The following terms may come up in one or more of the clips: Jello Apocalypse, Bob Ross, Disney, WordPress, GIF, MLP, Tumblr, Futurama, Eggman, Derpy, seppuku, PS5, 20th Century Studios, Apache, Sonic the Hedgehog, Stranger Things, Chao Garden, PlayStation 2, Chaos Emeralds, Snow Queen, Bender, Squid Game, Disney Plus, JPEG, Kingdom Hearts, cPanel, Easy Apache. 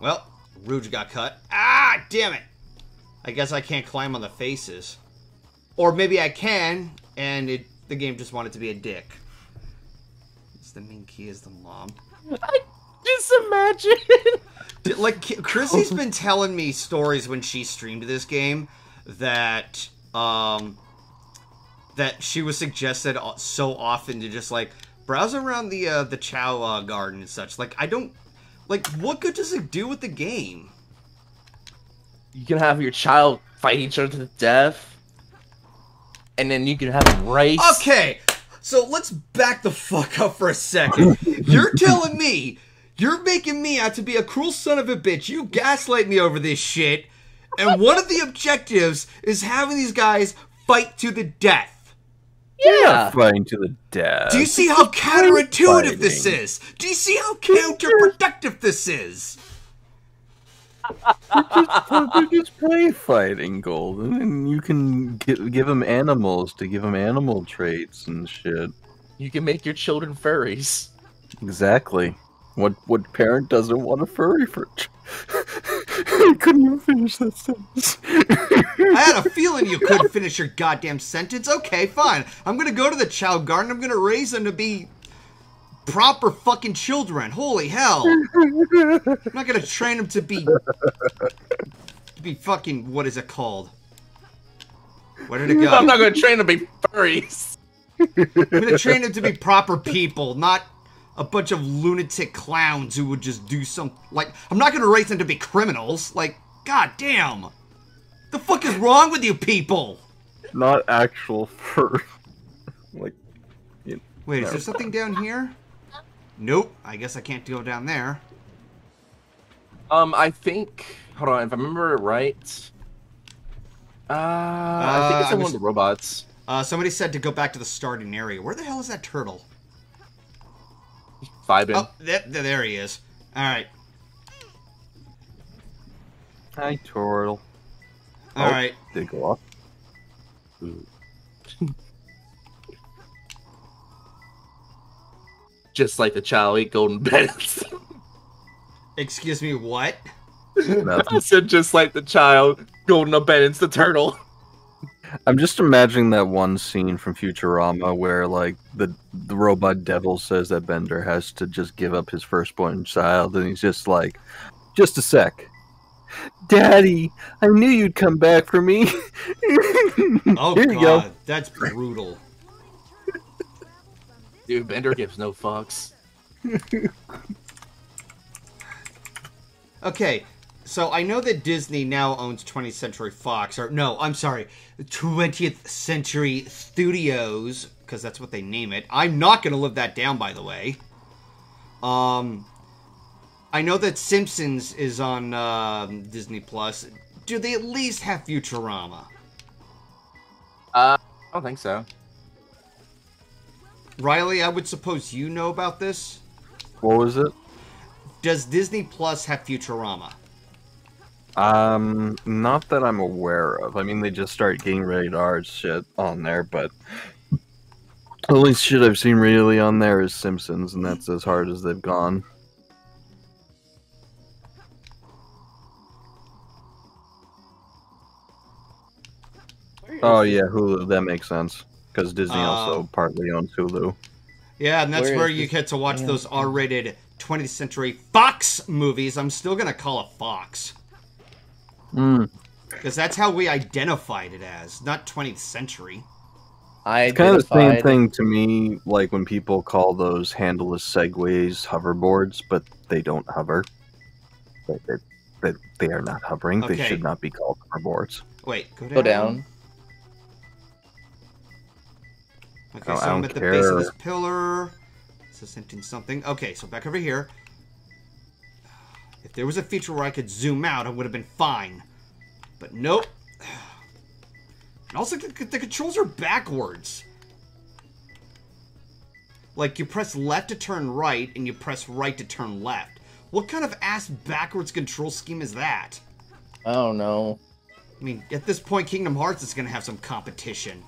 Well, Rouge got cut. Ah, damn it! I guess I can't climb on the faces. Or maybe I can, and the game just wanted to be a dick. It's the main key is the mom. I just imagine. Like, Chrissy's been telling me stories when she streamed this game that, that she was suggested so often to just, like, browse around the Chao Garden and such. Like, I don't... Like, what good does it do with the game? You can have your child fight each other to death, and then you can have them race. Okay, so let's back the fuck up for a second. You're telling me, you're making me out to be a cruel son of a bitch. You gaslight me over this shit, and one of the objectives is having these guys fight to the death. Yeah, fighting to the death. Do you see how counterintuitive this is? Do you see how counterproductive this is? You just play fighting, Golden, and you can give them animals to give them animal traits and shit. You can make your children furries. Exactly. What parent doesn't want a furry for? I couldn't even finish that sentence. I had a feeling you couldn't finish your goddamn sentence. Okay, fine. I'm gonna go to the Chao Garden. I'm gonna raise them to be proper fucking children. Holy hell! I'm not gonna train them to be fucking, what is it called? Where did it go? I'm not gonna train them to be furries. I'm gonna train them to be proper people, not a bunch of lunatic clowns who would just do some, like, I'm not gonna raise them to be criminals. Like, goddamn, the fuck is wrong with you people? Not actual fur. Like, you know. Wait, is there something down here? Nope. I guess I can't go down there. I think. Hold on, if I remember it right. I think it's one of the robots. Somebody said to go back to the starting area. Where the hell is that turtle? Vibing. Oh, there he is. All right. Hi, turtle. All right. They go off. Just like the Charlie Golden Beds. Excuse me, what? I said just like the child Golden Abedance the turtle. I'm just imagining that one scene from Futurama where, like, the robot devil says that Bender has to just give up his firstborn child, and he's just like, just a sec. Daddy, I knew you'd come back for me. Oh, here you go. That's brutal. Dude, Bender gives no fucks. Okay. So I know that Disney now owns 20th Century Fox, or no, I'm sorry, 20th Century Studios, because that's what they name it. I'm not going to live that down, by the way. I know that Simpsons is on Disney Plus. Do they at least have Futurama? I don't think so. Riley, I would suppose you know about this. What was it? Does Disney Plus have Futurama? Not that I'm aware of. I mean, they just start getting rated R shit on there, but the only shit I've seen really on there is Simpsons, and that's as hard as they've gone. Oh yeah, Hulu. That makes sense because Disney also partly owns Hulu. Yeah, and that's where you get to watch those R-rated 20th Century Fox movies. I'm still gonna call it Fox. Because that's how we identified it as, not 20th century. It's kind of the same thing to me, like when people call those handleless segways hoverboards, but they don't hover. They are not hovering. Okay. They should not be called hoverboards. Wait, go down. Go down. Okay, so I'm at the base of this pillar. Is this hinting something? Okay, so back over here. If there was a feature where I could zoom out, I would have been fine. But nope. And also, the controls are backwards. Like, you press left to turn right, and you press right to turn left. What kind of ass-backwards control scheme is that? I don't know. I mean, at this point, Kingdom Hearts is going to have some competition.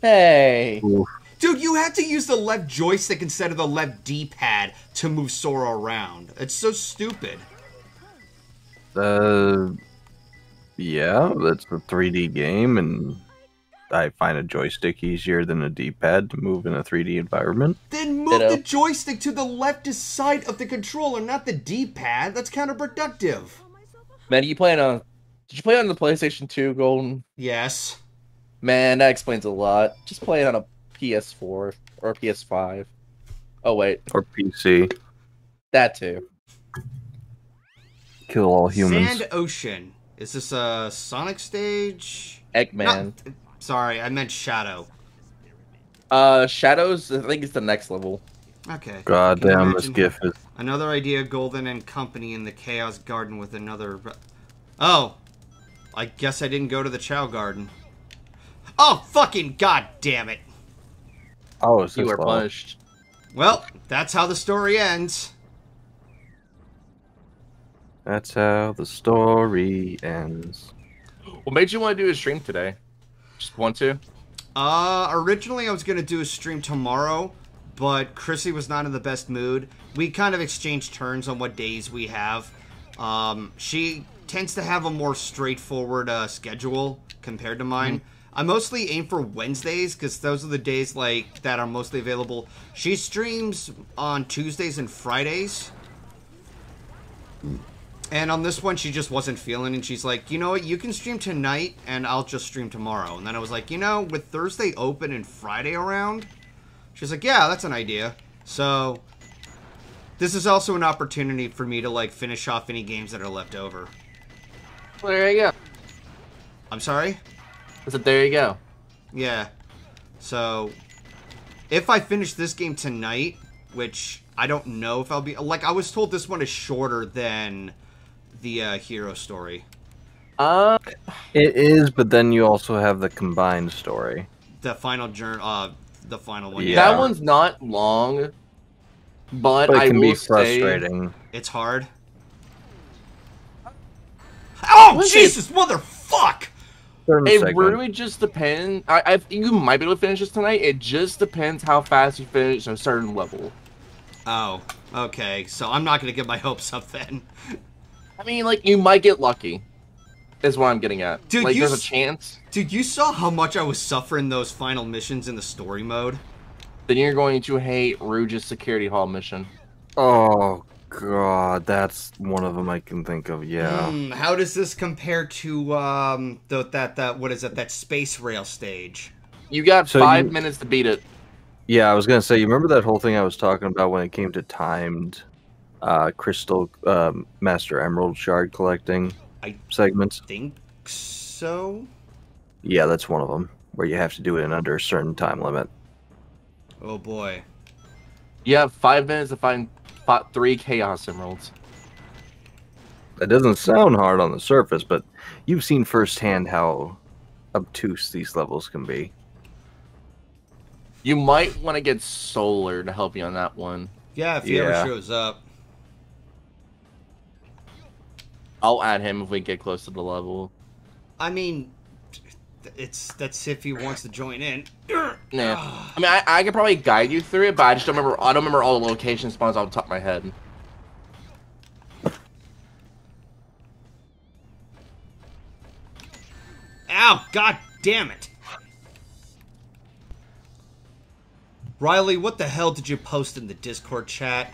Hey! Oof. Dude, you had to use the left joystick instead of the left D-pad to move Sora around. It's so stupid. Yeah, that's a 3D game, and I find a joystick easier than a D-pad to move in a 3D environment. Then move the joystick to the leftist side of the controller, not the D-pad. That's counterproductive. Man, you play on? Did you play on the PlayStation 2, Golden? Yes. Man, that explains a lot. Just play it on a PS4 or PS5. Oh wait, or PC. That too. Kill all humans. Sand Ocean. Is this a Sonic stage? Eggman. No, sorry, I meant Shadow. Shadows, I think it's the next level. Okay. God damn, this GIF is... Another idea, Golden and company in the Chaos Garden with another... Oh! I guess I didn't go to the Chao Garden. Oh, fucking god damn it! Oh, it's you are punished. Well, that's how the story ends. That's how the story ends. What made you want to do a stream today? Just want to? Originally I was going to do a stream tomorrow, but Chrissy was not in the best mood. We kind of exchanged turns on what days we have. She tends to have a more straightforward schedule compared to mine. I mostly aim for Wednesdays, because those are the days like that are mostly available. She streams on Tuesdays and Fridays. And on this one, she just wasn't feeling, and she's like, you know what, you can stream tonight, and I'll just stream tomorrow. And then I was like, you know, with Thursday open and Friday around, she's like, yeah, that's an idea. So, this is also an opportunity for me to, like, finish off any games that are left over. Well, there you go. I'm sorry? I said, there you go. Yeah. So, if I finish this game tonight, which I don't know if I'll be... Like, I was told this one is shorter than... the hero story. It is, but then you also have the combined story. The final journey, the final one. Yeah. That one's not long, but I can will be frustrating. Say it's hard. Oh what Jesus, motherfuck! It really just depends. You might be able to finish this tonight. It just depends how fast you finish a certain level. Oh, okay. So I'm not gonna get my hopes up then. I mean, like, you might get lucky, is what I'm getting at. Dude, like, there's a chance. Dude, you saw how much I was suffering those final missions in the story mode. Then you're going to hate Rouge's security hall mission. Oh, God, that's one of them I can think of, yeah. How does this compare to, what is it, that space rail stage? You got 5 minutes to beat it. Yeah, I was going to say, you remember that whole thing I was talking about when it came to timed... crystal master emerald shard collecting segments. I think so. Yeah, that's one of them where you have to do it in under a certain time limit. Oh boy. You have 5 minutes to find 3 Chaos Emeralds. That doesn't sound hard on the surface, but you've seen firsthand how obtuse these levels can be. You might want to get Solar to help you on that one. Yeah, if he ever shows up. I'll add him if we get close to the level. I mean, that's if he wants to join in. Nah. I mean, I could probably guide you through it, but I just don't remember. I don't remember all the location spawns off the top of my head. Ow! God damn it! Riley, what the hell did you post in the Discord chat?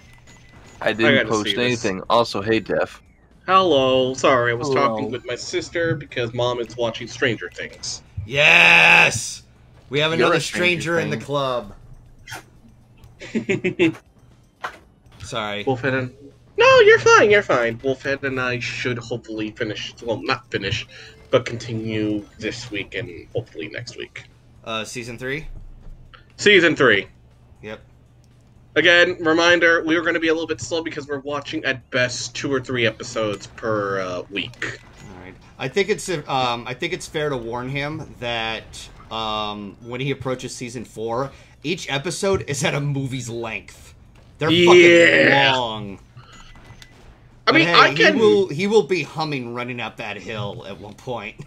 I didn't post anything. Also, hey, Def. Hello, sorry, I was talking with my sister because Mom is watching Stranger Things. Yes! We have another stranger in the club. Sorry. Wolfhead and... No, you're fine, you're fine. Wolfhead and I should hopefully finish... Well, not finish, but continue this week and hopefully next week. Season 3? Season 3. Yep. Again, reminder, we were going to be a little bit slow because we're watching, at best, 2 or 3 episodes per week. All right. I think it's fair to warn him that when he approaches Season 4, each episode is at a movie's length. They're fucking long. I mean, he will be humming running up that hill at one point.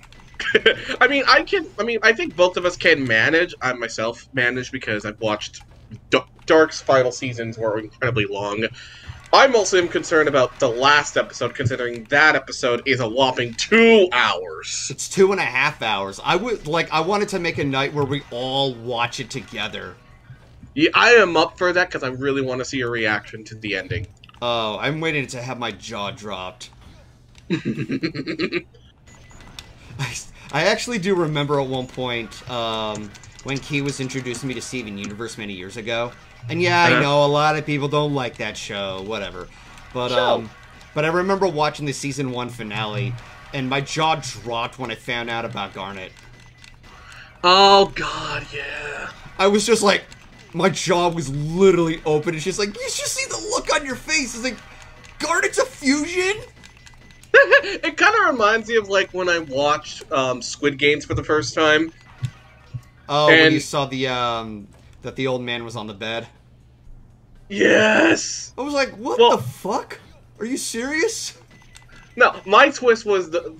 I mean, I think both of us can manage. I myself manage because I've watched... Dark's final seasons were incredibly long. I mostly am concerned about the last episode, considering that episode is a whopping 2 hours. It's 2.5 hours. I wanted to make a night where we all watch it together. Yeah, I am up for that because I really want to see your reaction to the ending. Oh, I'm waiting to have my jaw dropped. I actually do remember at one point when Key was introducing me to Steven Universe many years ago. And yeah, I know a lot of people don't like that show, whatever. But I remember watching the season 1 finale, and my jaw dropped when I found out about Garnet. Oh god, yeah. I was just like, my jaw was literally open, and she's like, you should see the look on your face. It's like, Garnet's a fusion? It kind of reminds me of like when I watched Squid Games for the first time. Oh, and when you saw the that the old man was on the bed. Yes. I was like, "What the fuck? Are you serious?" No, my twist was the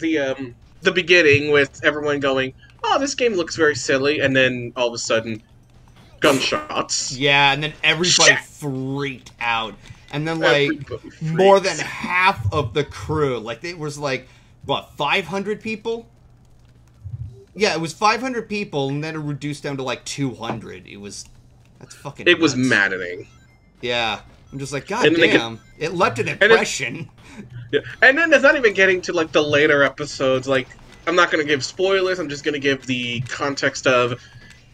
beginning with everyone going, "Oh, this game looks very silly," and then all of a sudden, gunshots. Yeah, and then everybody freaked out. And then, like, more than half of the crew, like, it was, like, what, 500 people? Yeah, it was 500 people, and then it reduced down to, like, 200. It was, that's fucking nuts. It was maddening. Yeah. I'm just like, god damn, it left an impression. And then it's not even getting to, like, the later episodes. Like, I'm not going to give spoilers. I'm just going to give the context of,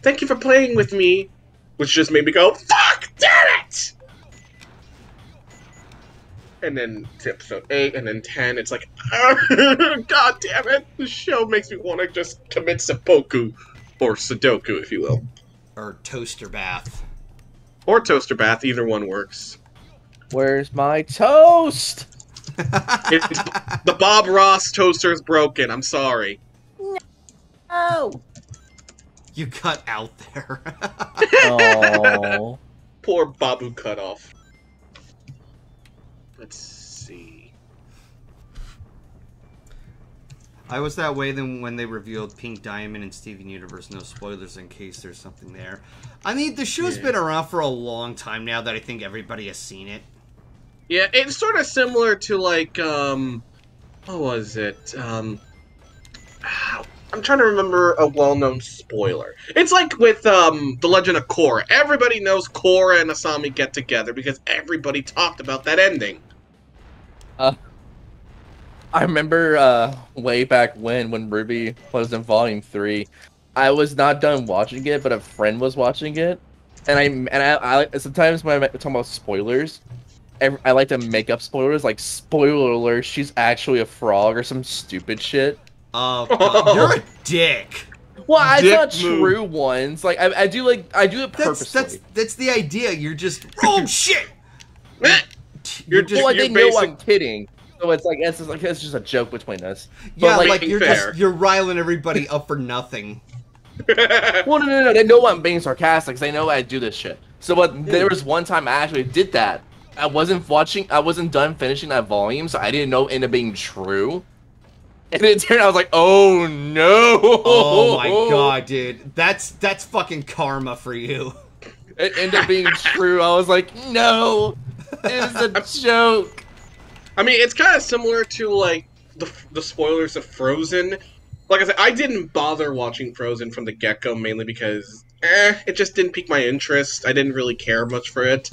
thank you for playing with me, which just made me go, fuck, damn it! And then to episode 8, and then 10, it's like, god damn it, this show makes me want to just commit seppuku, or sudoku, if you will. Or toaster bath. Or toaster bath, either one works. Where's my toast? The Bob Ross toaster is broken, I'm sorry. No! You cut out there. Oh. Poor Babu cut off. Let's see. I was that way then when they revealed Pink Diamond and Steven Universe. No spoilers in case there's something there. I mean, the show's been around for a long time now that I think everybody has seen it. Yeah, it's sort of similar to, like, what was it? I'm trying to remember a well-known spoiler. It's like with The Legend of Korra. Everybody knows Korra and Asami get together because everybody talked about that ending. I remember way back when Ruby was in Volume 3, I was not done watching it, but a friend was watching it, and I sometimes when I'm talking about spoilers, I like to make up spoilers, like spoiler alert, she's actually a frog or some stupid shit. Oh, you're a dick. Well, I thought true ones. Like I do it purposely. That's the idea. You're just oh shit. You're just. Well, they know I'm kidding. So it's just a joke between us. Yeah, but, like you're riling everybody up for nothing. Well, no. They know I'm being sarcastic. They know I do this shit. So what? There was one time I actually did that. I wasn't watching. I wasn't done finishing that volume, so I didn't know it ended up being true. And it turned out, I was like, oh no! Oh my god, dude. That's fucking karma for you. It ended up being true. I was like, no! It's a joke! I mean, it's kind of similar to, like, the spoilers of Frozen. Like I said, I didn't bother watching Frozen from the get-go, mainly because, it just didn't pique my interest. I didn't really care much for it.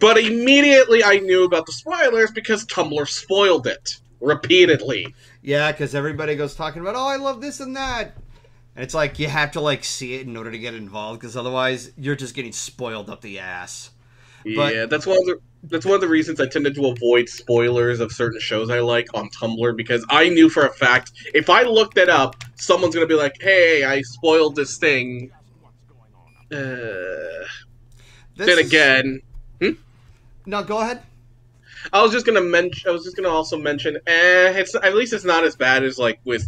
But immediately I knew about the spoilers because Tumblr spoiled it. Repeatedly. Yeah, because everybody goes talking about, oh, I love this and that. And it's like, you have to, like, see it in order to get involved, because otherwise you're just getting spoiled up the ass. But, yeah, that's one of the reasons I tended to avoid spoilers of certain shows I like on Tumblr, because I knew for a fact, if I looked it up, someone's going to be like, hey, I spoiled this thing. No, go ahead. I was just gonna also mention. It's at least it's not as bad as like with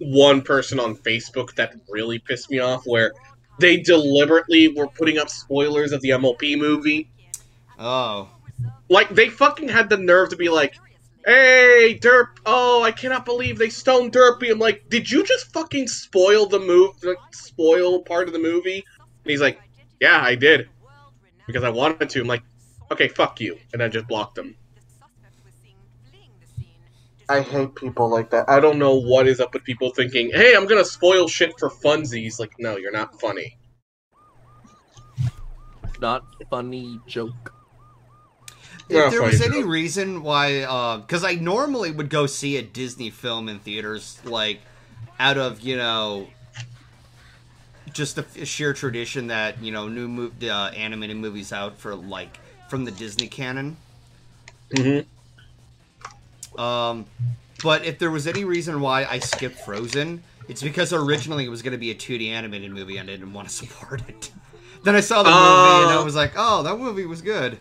one person on Facebook that really pissed me off, where they deliberately were putting up spoilers of the MLP movie. Oh, like they fucking had the nerve to be like, "Hey, Derp! Oh, I cannot believe they stoned Derpy." I'm like, "Did you just fucking spoil the movie? Like, spoil part of the movie?" And he's like, "Yeah, I did, because I wanted to." I'm like. okay, fuck you, and I just blocked them. I hate people like that. I don't know what is up with people thinking, hey, I'm gonna spoil shit for funsies. Like, no, you're not funny. Not funny joke. If there was any reason why, because I normally would go see a Disney film in theaters, like, out of, you know, just the sheer tradition that, you know, new animated movies out for, like, from the Disney canon. Mm-hmm. But if there was any reason why I skipped Frozen, it's because originally it was going to be a 2D animated movie and I didn't want to support it. Then I saw the movie and I was like, oh, that movie was good.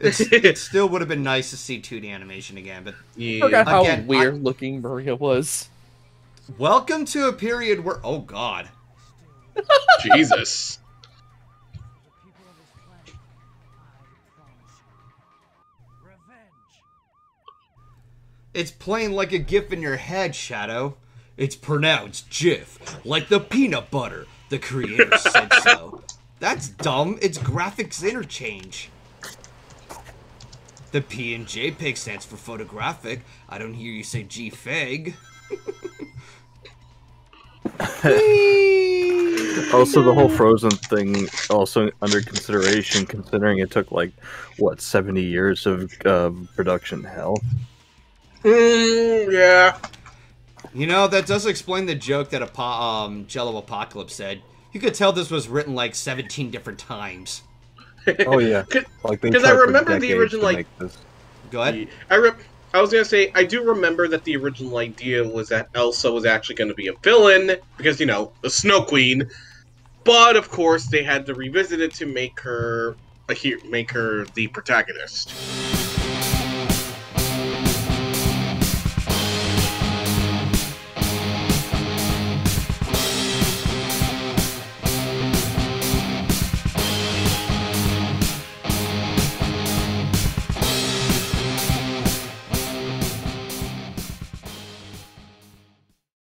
It still would have been nice to see 2D animation again, but yeah. I forgot how weird looking Maria was. Welcome to a period where, oh god. Jesus. It's playing like a gif in your head, Shadow. It's pronounced GIF, like the peanut butter. The creator said so. That's dumb. It's graphics interchange. The P and JPEG stands for photographic. I don't hear you say GFEG. Also, the whole Frozen thing also under consideration, considering it took, like, what, 70 years of production hell? Yeah. You know, that does explain the joke that Jello Apocalypse said. You could tell this was written like 17 different times. Oh yeah, because I remember the original, like. Go ahead. I was gonna say, I do remember that the original idea was that Elsa was actually gonna be a villain because, you know, the Snow Queen. But of course, they had to revisit it to make her the protagonist.